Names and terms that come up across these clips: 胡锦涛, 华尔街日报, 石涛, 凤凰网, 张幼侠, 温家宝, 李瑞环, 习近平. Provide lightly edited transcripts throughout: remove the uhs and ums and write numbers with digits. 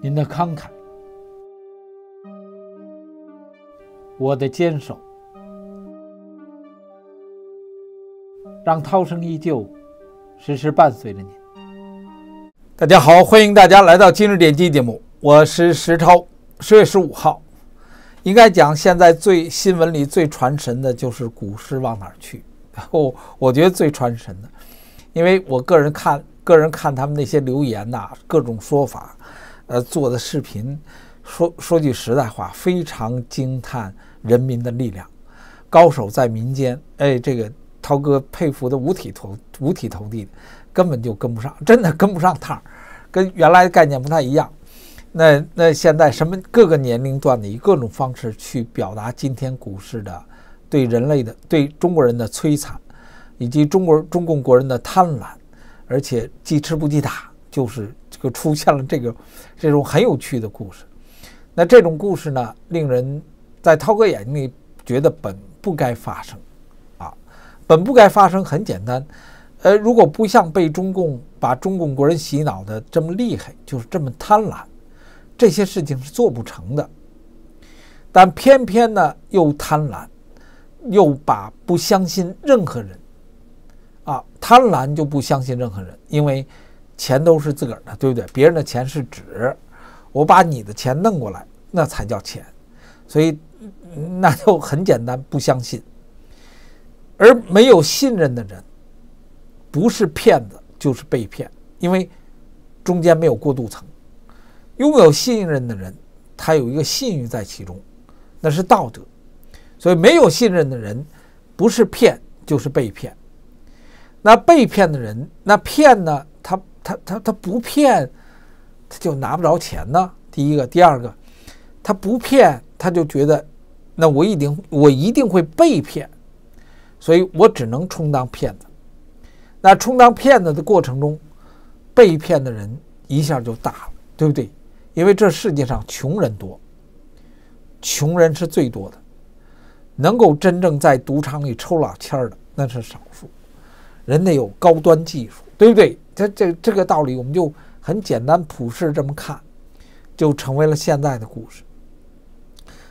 您的慷慨，我的坚守，让涛声依旧时时伴随着您。大家好，欢迎大家来到今日点击节目，我是石涛。10月15号，应该讲现在最新闻里最传神的就是股市往哪儿去。然后我觉得最传神的，因为我个人看他们那些留言呐、各种说法，做的视频，说句实在话，非常惊叹人民的力量，高手在民间。哎，这个涛哥佩服的五体投地的，根本就跟不上，真的跟不上趟，跟原来的概念不太一样。那现在什么各个年龄段的以各种方式去表达今天股市的对人类的、对中国人的摧残，以及中共国人的贪婪，而且既吃不记打，就是这个出现了这种很有趣的故事。那这种故事呢，令人在涛哥眼睛里觉得本不该发生啊，本不该发生。很简单，如果不像被中共国人洗脑的这么厉害，就是这么贪婪，这些事情是做不成的。但偏偏呢，又贪婪，又把不相信任何人。贪婪就不相信任何人，因为钱都是自个儿的，对不对？别人的钱是纸，我把你的钱弄过来，那才叫钱。所以那就很简单，不相信。而没有信任的人，不是骗子就是被骗，因为中间没有过渡层。拥有信任的人，他有一个信誉在其中，那是道德。所以没有信任的人，不是骗就是被骗。那被骗的人，那骗呢？他不骗，他就拿不着钱呢。第一个，第二个，他不骗，他就觉得，那我一定会被骗，所以我只能充当骗子。那充当骗子的过程中，被骗的人一下就大了，对不对？因为这世界上穷人多，穷人是最多的，能够真正在赌场里抽老千的那是少数。人得有高端技术，对不对？这个道理我们就很简单普世这么看，就成为了现在的故事。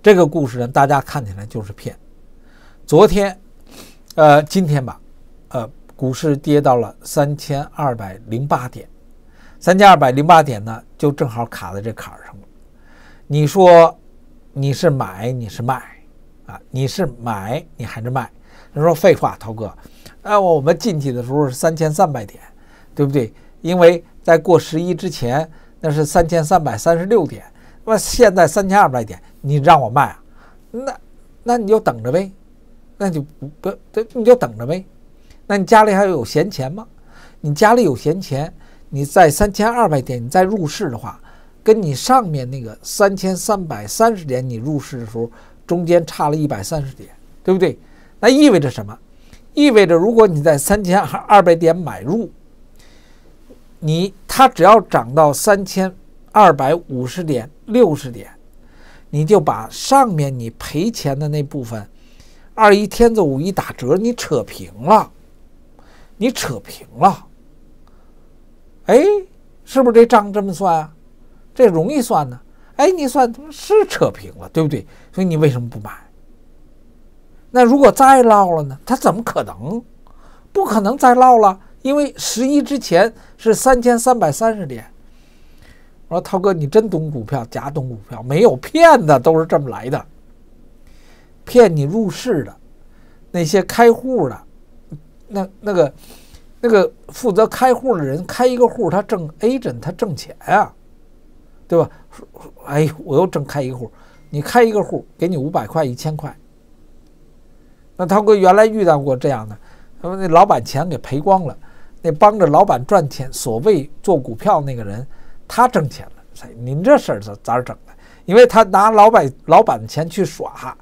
这个故事呢，大家看起来就是骗。昨天今天吧，股市跌到了3208点，3208点呢就正好卡在这坎上了。你说你是买你是卖啊？你是买你还是卖？人说废话，涛哥，我们进去的时候是3300点，对不对？因为在过11之前那是3336点，那现在3200点，你让我卖啊？那你就等着呗，你就等着呗。那你家里还有闲钱吗？你家里有闲钱，你在3200点你再入市的话，跟你上面那个3330点你入市的时候，中间差了130点，对不对？那意味着什么？意味着如果你在3200点买入，它只要涨到3250点、60点，你就把上面你赔钱的那部分，21天子51打折，你扯平了，你扯平了。哎，是不是这账这么算啊？这容易算呢。哎，你算是扯平了，对不对？所以你为什么不买？那如果再落了呢？它怎么可能？不可能再落了，因为11之前是3330点。我说涛哥，你真懂股票，假懂股票，没有骗的都是这么来的。骗你入市的，那些开户的，那个负责开户的人开一个户，他挣 agent， 他挣钱啊，对吧？哎，我又挣开一个户，你开一个户给你500块、1000块。那涛哥原来遇到过这样的，那老板钱给赔光了，那帮着老板赚钱，所谓做股票那个人，他挣钱了，您这事儿咋整的？因为他拿老板的钱去耍，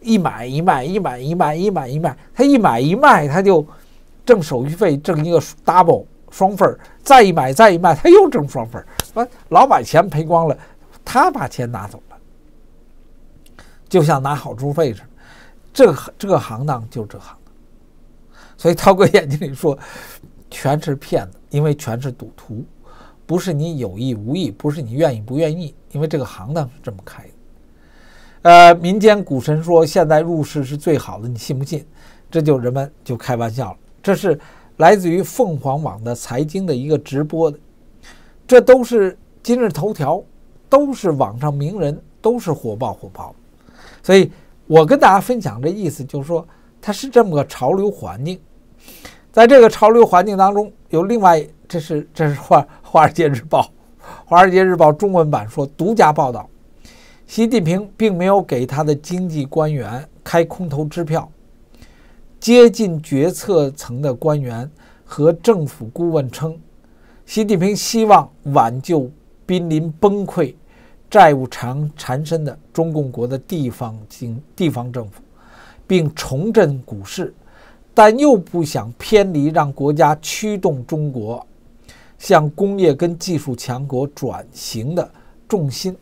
一买一卖，他一买一卖他就挣手续费，挣一个 double 双份，再一买再一卖他又挣双份，老板钱赔光了，他把钱拿走了，就像拿好处费似的。这个行当就是这行当，所以涛哥眼睛里说全是骗子，因为全是赌徒。不是你有意无意，不是你愿意不愿意，因为这个行当是这么开的。民间股神说现在入市是最好的，你信不信？这就人们就开玩笑了。这是来自于凤凰网的财经的一个直播的，这都是今日头条，都是网上名人，都是火爆。所以我跟大家分享这意思，就是说它是这么个潮流环境。在这个潮流环境当中，有另外这是华尔街日报，华尔街日报中文版说独家报道。习近平并没有给他的经济官员开空头支票，接近决策层的官员和政府顾问称，习近平希望挽救濒临崩溃、债务缠身的中共国的地方政府，并重振股市，但又不想偏离，让国家驱动中国向工业跟技术强国转型的重心。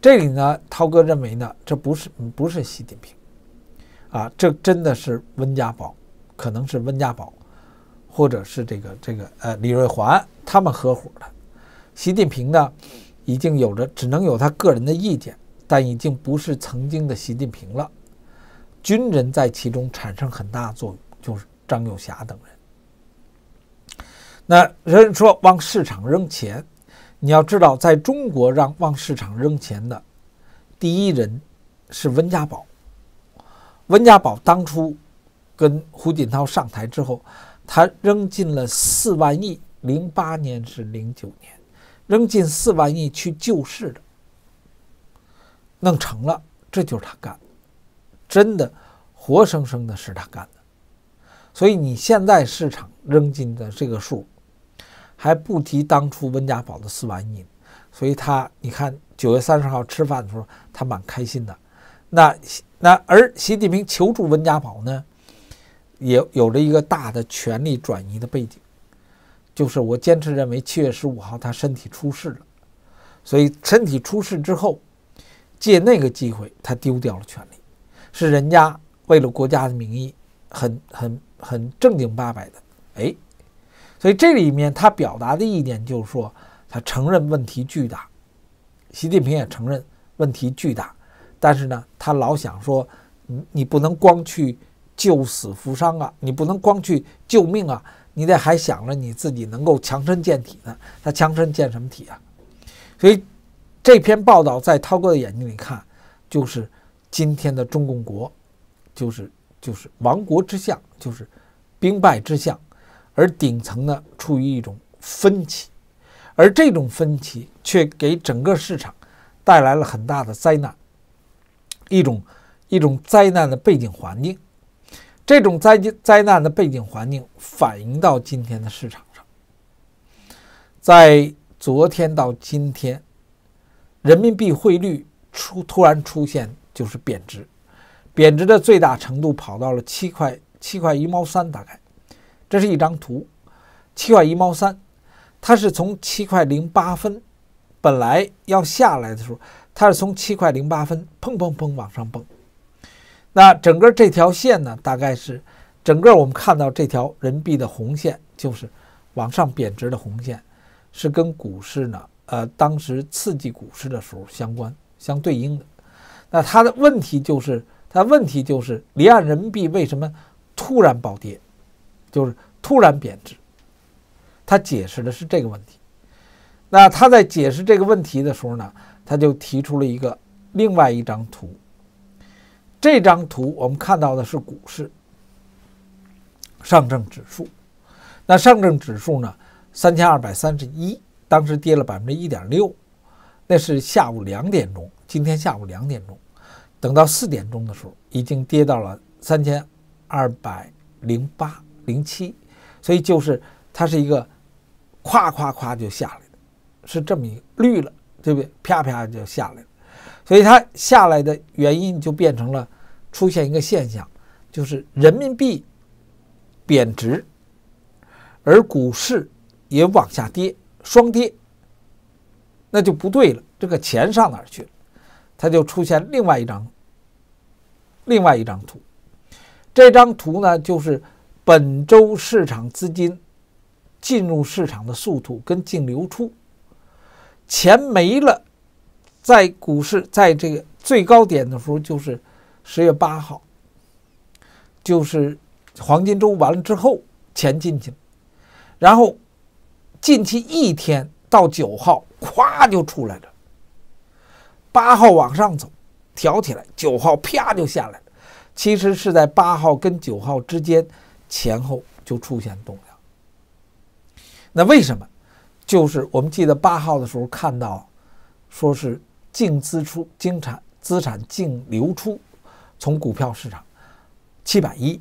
这里呢，涛哥认为呢，这不是习近平啊，这真的是温家宝，可能是温家宝，或者是这个李瑞环他们合伙的。习近平呢，已经有着只能有他个人的意见，但已经不是曾经的习近平了。军人在其中产生很大作用，就是张幼侠等人。那人说往市场扔钱。你要知道，在中国往市场扔钱的第一人是温家宝。温家宝当初跟胡锦涛上台之后，他扔进了4万亿，08年是09年，扔进4万亿去救市的，弄成了，这就是他干的，真的活生生的是他干的。所以你现在市场扔进的这个数，还不及当初温家宝的4万亿，所以他你看9月30号吃饭的时候，他蛮开心的。而习近平求助温家宝呢，也有着一个大的权力转移的背景，就是我坚持认为7月15号他身体出事了，所以身体出事之后，借那个机会他丢掉了权力，是人家为了国家的名义，很正经八百的，哎。所以这里面他表达的意见就是说，他承认问题巨大，习近平也承认问题巨大，但是呢，他老想说，你不能光去救死扶伤啊，你不能光去救命啊，你得还想着你自己能够强身健体呢。他强身健什么体啊？所以这篇报道在涛哥的眼睛里看，就是今天的中共国，就是亡国之相，就是兵败之相。而顶层呢，处于一种分歧，而这种分歧却给整个市场带来了很大的灾难，一种灾难的背景环境。这种灾难的背景环境反映到今天的市场上。在昨天到今天，人民币汇率突然出现就是贬值，贬值的最大程度跑到了7块1毛3，大概。这是一张图，7块1毛3，它是从7块08分，本来要下来的时候，它是从7块08分砰往上蹦。那整个这条线呢，大概是整个我们看到这条人民币的红线，就是往上贬值的红线，是跟股市呢，当时刺激股市的时候相对应的。那它的问题就是离岸人民币为什么突然暴跌？就是突然贬值，他解释的是这个问题。那他在解释这个问题的时候呢，他就提出了另外一张图。这张图我们看到的是股市，上证指数。那上证指数呢，3231，当时跌了1.6%，那是下午2点钟，今天下午2点钟，等到4点钟的时候，已经跌到了3208.07，所以就是它是一个咵就下来的，是这么一个绿了，对不对？啪就下来了。所以它下来的原因就变成了出现一个现象，就是人民币贬值，而股市也往下跌，双跌，那就不对了。这个钱上哪儿去了？它就出现另外一张图。这张图呢，就是本周市场资金进入市场的速度跟净流出，钱没了，在股市在这个最高点的时候，就是10月8号，就是黄金周完了之后钱进去了，然后近期一天到9号咵就出来了，8号往上走挑起来，9号啪就下来了，其实是在8号跟9号之间前后就出现动量。那为什么？就是我们记得8号的时候看到说是净资出资产净流出从股票市场700亿，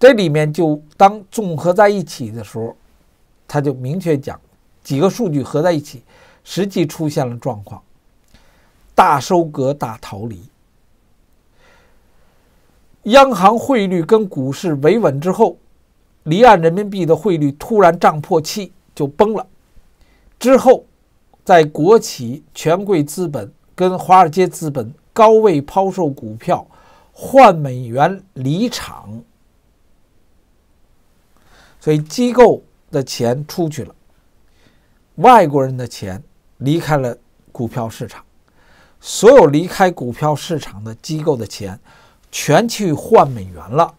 这里面就当综合在一起的时候，他就明确讲几个数据合在一起，实际出现了状况，大收割大逃离。央行汇率跟股市维稳之后，离岸人民币的汇率突然涨破7就崩了，之后在国企、权贵资本跟华尔街资本高位抛售股票，换美元离场，所以机构的钱出去了，外国人的钱离开了股票市场，所有离开股票市场的机构的钱全去换美元了。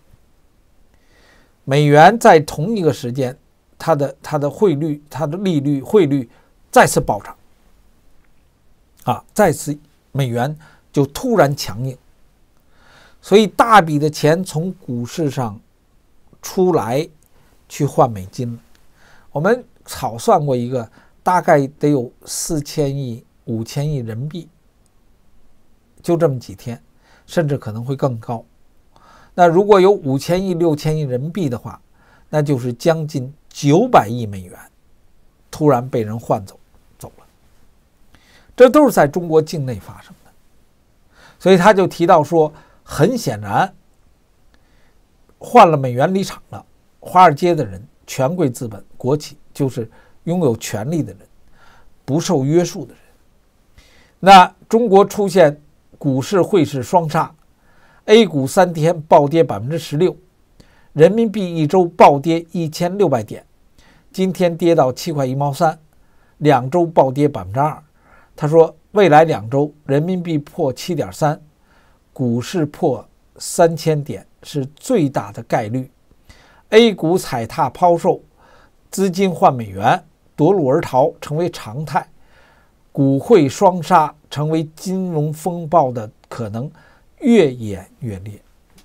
美元在同一个时间它的汇率汇率再次暴涨再次美元就突然强硬，所以大笔的钱从股市上出来去换美金了。我们草算过一个大概得有4000亿、5000亿人民币，就这么几天，甚至可能会更高。那如果有5000亿、6000亿人民币的话，那就是将近900亿美元突然被人换走了。这都是在中国境内发生的。所以他就提到说，很显然换了美元离场了，华尔街的人、权贵资本、国企，就是拥有权力的人，不受约束的人。那中国出现股市汇市双杀，A 股3天暴跌 16%， 人民币一周暴跌1600点，今天跌到7块1毛3，2周暴跌 2%。 他说未来2周人民币破 7.3， 股市破3000点是最大的概率。 A 股踩踏抛售，资金换美元，夺路而逃成为常态，股汇双杀成为金融风暴的可能越演越烈。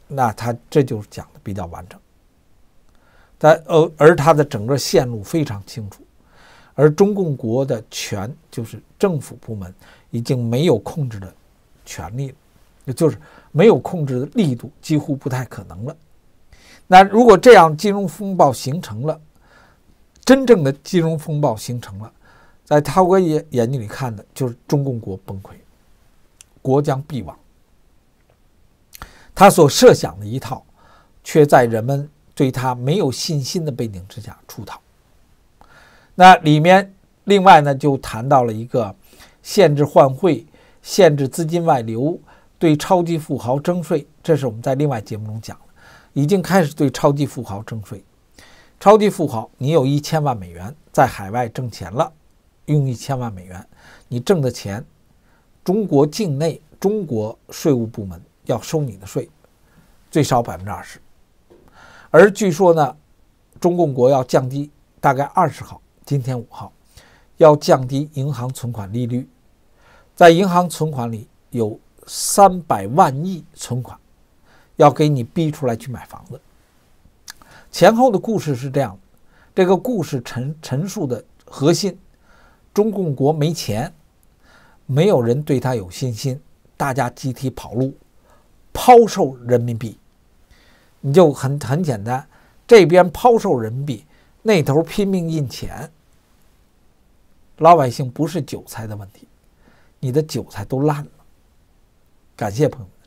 那他这就是讲的比较完整，而他的整个线路非常清楚。而中共国的权，就是政府部门已经没有控制的权力了，也就是没有控制的力度，几乎不太可能了。那如果这样金融风暴形成了，真正的金融风暴形成了，在涛哥眼睛里看的就是中共国崩溃，国将必亡。他所设想的一套，却在人们对他没有信心的背景之下出逃。那里面另外呢，就谈到了一个限制换汇、限制资金外流、对超级富豪征税，这是我们在另外节目中讲的，已经开始对超级富豪征税。超级富豪，你有1000万美元在海外挣钱了，用1000万美元，你挣的钱，中国境内中国税务部门要收你的税，最少 20%。 而据说呢，中共国要降低，大概20号，今天5号，要降低银行存款利率。在银行存款里有300万亿存款，要给你逼出来去买房子。前后的故事是这样的，这个故事陈述的核心，中共国没钱，没有人对他有信心，大家集体跑路，抛售人民币。你就很简单，这边抛售人民币，那头拼命印钱。老百姓不是韭菜的问题，你的韭菜都烂了。感谢朋友们。